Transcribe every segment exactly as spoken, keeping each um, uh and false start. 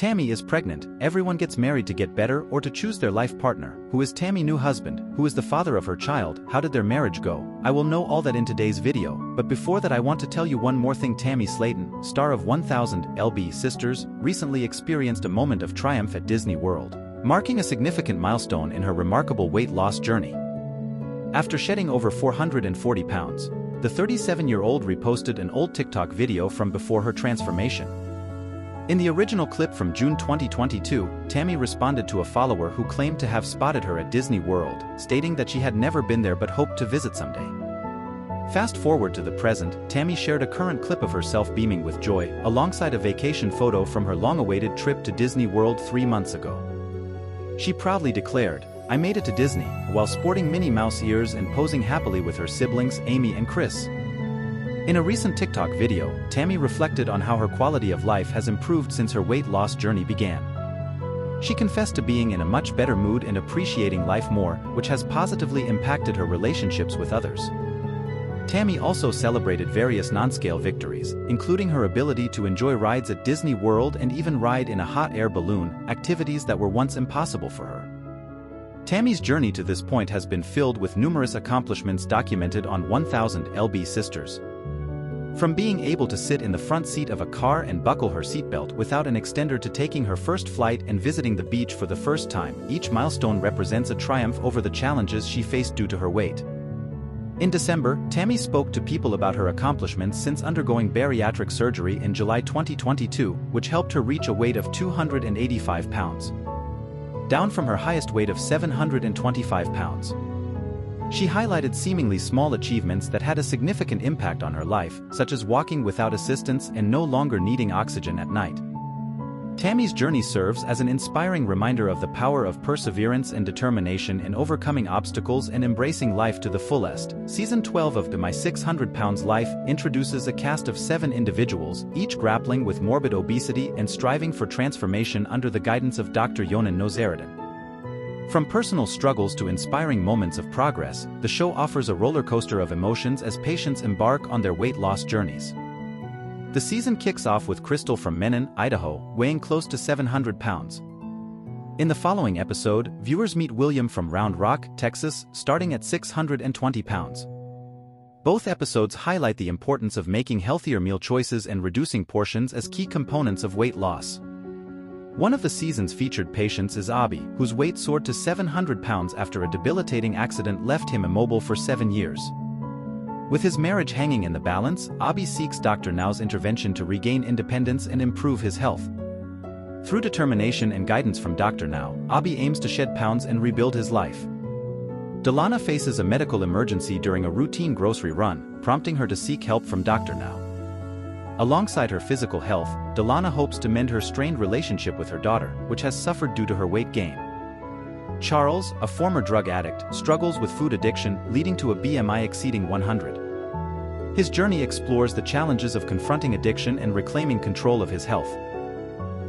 Tammy is pregnant, everyone gets married to get better or to choose their life partner. Who is Tammy's new husband? Who is the father of her child? How did their marriage go? I will know all that in today's video, but before that I want to tell you one more thing. Tammy Slaton, star of one thousand L B Sisters, recently experienced a moment of triumph at Disney World, marking a significant milestone in her remarkable weight loss journey. After shedding over four hundred forty pounds, the thirty-seven-year-old reposted an old TikTok video from before her transformation. In the original clip from June twenty twenty-two, Tammy responded to a follower who claimed to have spotted her at Disney World, stating that she had never been there but hoped to visit someday. Fast forward to the present, Tammy shared a current clip of herself beaming with joy, alongside a vacation photo from her long-awaited trip to Disney World three months ago. She proudly declared, "I made it to Disney," while sporting Minnie Mouse ears and posing happily with her siblings Amy and Chris. In a recent TikTok video, Tammy reflected on how her quality of life has improved since her weight loss journey began. She confessed to being in a much better mood and appreciating life more, which has positively impacted her relationships with others. Tammy also celebrated various non-scale victories, including her ability to enjoy rides at Disney World and even ride in a hot air balloon, activities that were once impossible for her. Tammy's journey to this point has been filled with numerous accomplishments documented on one thousand L B Sisters. From being able to sit in the front seat of a car and buckle her seatbelt without an extender to taking her first flight and visiting the beach for the first time, each milestone represents a triumph over the challenges she faced due to her weight. In December, Tammy spoke to people about her accomplishments since undergoing bariatric surgery in July twenty twenty-two, which helped her reach a weight of two hundred eighty-five pounds. Down from her highest weight of seven hundred twenty-five pounds. She highlighted seemingly small achievements that had a significant impact on her life, such as walking without assistance and no longer needing oxygen at night. Tammy's journey serves as an inspiring reminder of the power of perseverance and determination in overcoming obstacles and embracing life to the fullest. Season twelve of the My six hundred pound Life introduces a cast of seven individuals, each grappling with morbid obesity and striving for transformation under the guidance of Doctor Yonan Nozereden. From personal struggles to inspiring moments of progress, the show offers a roller coaster of emotions as patients embark on their weight loss journeys. The season kicks off with Crystal from Menon, Idaho, weighing close to seven hundred pounds. In the following episode, viewers meet William from Round Rock, Texas, starting at six hundred twenty pounds. Both episodes highlight the importance of making healthier meal choices and reducing portions as key components of weight loss. One of the season's featured patients is Abi, whose weight soared to seven hundred pounds after a debilitating accident left him immobile for seven years. With his marriage hanging in the balance, Abi seeks Doctor Now's intervention to regain independence and improve his health. Through determination and guidance from Doctor Now, Abi aims to shed pounds and rebuild his life. Delana faces a medical emergency during a routine grocery run, prompting her to seek help from Doctor Now. Alongside her physical health, Delana hopes to mend her strained relationship with her daughter, which has suffered due to her weight gain. Charles, a former drug addict, struggles with food addiction, leading to a B M I exceeding one hundred. His journey explores the challenges of confronting addiction and reclaiming control of his health.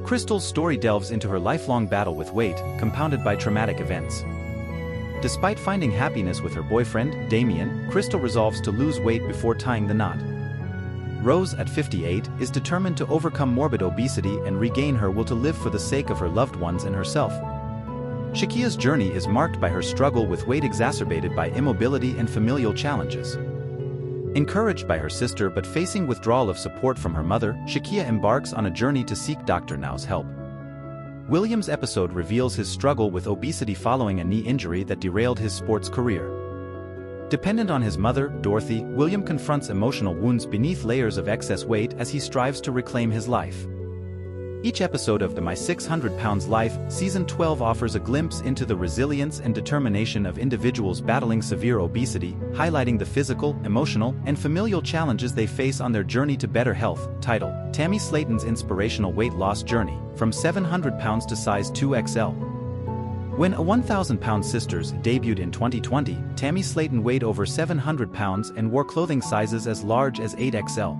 Crystal's story delves into her lifelong battle with weight, compounded by traumatic events. Despite finding happiness with her boyfriend, Damien, Crystal resolves to lose weight before tying the knot. Rose, at fifty-eight, is determined to overcome morbid obesity and regain her will to live for the sake of her loved ones and herself. Shakia's journey is marked by her struggle with weight exacerbated by immobility and familial challenges. Encouraged by her sister but facing withdrawal of support from her mother, Shakia embarks on a journey to seek Doctor Now's help. William's episode reveals his struggle with obesity following a knee injury that derailed his sports career. Dependent on his mother, Dorothy, William confronts emotional wounds beneath layers of excess weight as he strives to reclaim his life. Each episode of the My six hundred pound Life Season twelve offers a glimpse into the resilience and determination of individuals battling severe obesity, highlighting the physical, emotional, and familial challenges they face on their journey to better health. Title: Tammy Slaton's inspirational weight loss journey, from seven hundred pounds to size two X L. When a one thousand L B Sisters debuted in twenty twenty, Tammy Slaton weighed over seven hundred pounds and wore clothing sizes as large as eight X L.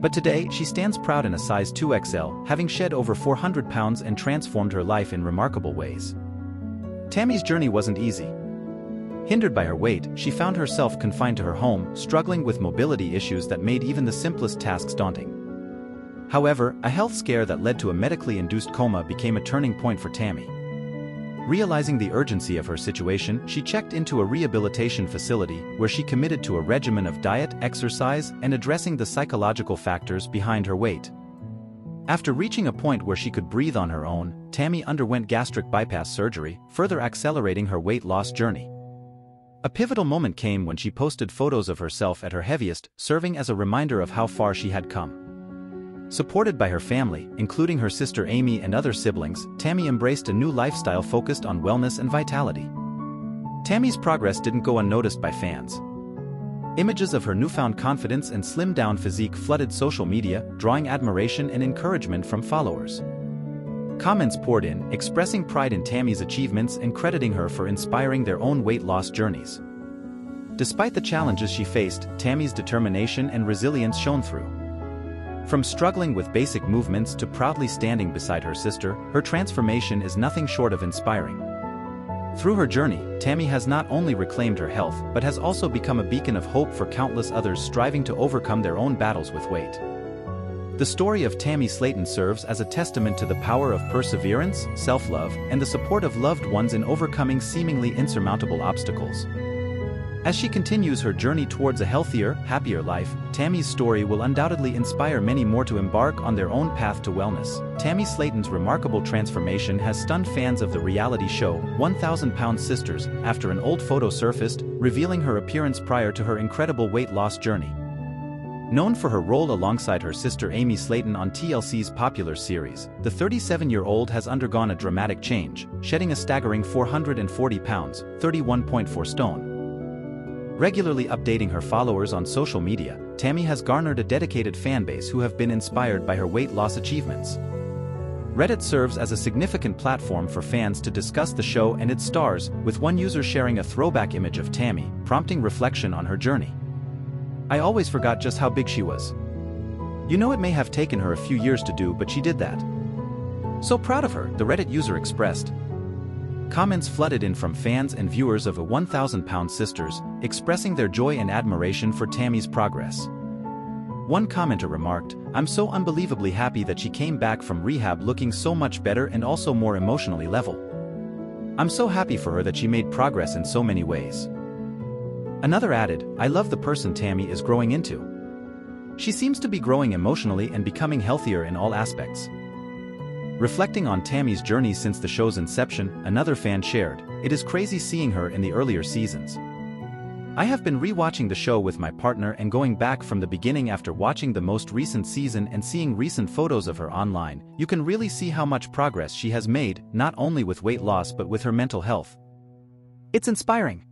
But today, she stands proud in a size two X L, having shed over four hundred pounds and transformed her life in remarkable ways. Tammy's journey wasn't easy. Hindered by her weight, she found herself confined to her home, struggling with mobility issues that made even the simplest tasks daunting. However, a health scare that led to a medically induced coma became a turning point for Tammy. Realizing the urgency of her situation, she checked into a rehabilitation facility where she committed to a regimen of diet, exercise, and addressing the psychological factors behind her weight. After reaching a point where she could breathe on her own, Tammy underwent gastric bypass surgery, further accelerating her weight loss journey. A pivotal moment came when she posted photos of herself at her heaviest, serving as a reminder of how far she had come. Supported by her family, including her sister Amy and other siblings, Tammy embraced a new lifestyle focused on wellness and vitality. Tammy's progress didn't go unnoticed by fans. Images of her newfound confidence and slimmed-down physique flooded social media, drawing admiration and encouragement from followers. Comments poured in, expressing pride in Tammy's achievements and crediting her for inspiring their own weight loss journeys. Despite the challenges she faced, Tammy's determination and resilience shone through. From struggling with basic movements to proudly standing beside her sister, her transformation is nothing short of inspiring. Through her journey, Tammy has not only reclaimed her health but has also become a beacon of hope for countless others striving to overcome their own battles with weight. The story of Tammy Slaton serves as a testament to the power of perseverance, self-love, and the support of loved ones in overcoming seemingly insurmountable obstacles. As she continues her journey towards a healthier, happier life, Tammy's story will undoubtedly inspire many more to embark on their own path to wellness. Tammy Slaton's remarkable transformation has stunned fans of the reality show, one thousand pound sisters, after an old photo surfaced, revealing her appearance prior to her incredible weight loss journey. Known for her role alongside her sister Amy Slaton on T L C's popular series, the thirty-seven-year-old has undergone a dramatic change, shedding a staggering four hundred forty pounds, thirty-one point four stone. Regularly updating her followers on social media, Tammy has garnered a dedicated fanbase who have been inspired by her weight loss achievements. Reddit serves as a significant platform for fans to discuss the show and its stars, with one user sharing a throwback image of Tammy, prompting reflection on her journey. "I always forgot just how big she was. You know, it may have taken her a few years to do, but she did that. So proud of her," the Reddit user expressed. Comments flooded in from fans and viewers of the one thousand pound sisters, expressing their joy and admiration for Tammy's progress. One commenter remarked, "I'm so unbelievably happy that she came back from rehab looking so much better and also more emotionally level. I'm so happy for her that she made progress in so many ways." Another added, "I love the person Tammy is growing into. She seems to be growing emotionally and becoming healthier in all aspects." Reflecting on Tammy's journey since the show's inception, another fan shared, "It is crazy seeing her in the earlier seasons. I have been re-watching the show with my partner and going back from the beginning after watching the most recent season and seeing recent photos of her online. You can really see how much progress she has made, not only with weight loss but with her mental health. It's inspiring."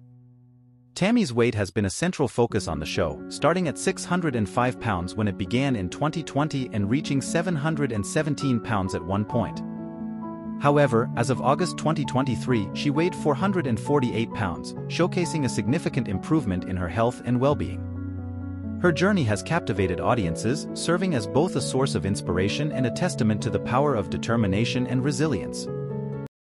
Tammy's weight has been a central focus on the show, starting at six hundred five pounds when it began in twenty twenty and reaching seven hundred seventeen pounds at one point. However, as of August twenty twenty-three, she weighed four hundred forty-eight pounds, showcasing a significant improvement in her health and well-being. Her journey has captivated audiences, serving as both a source of inspiration and a testament to the power of determination and resilience.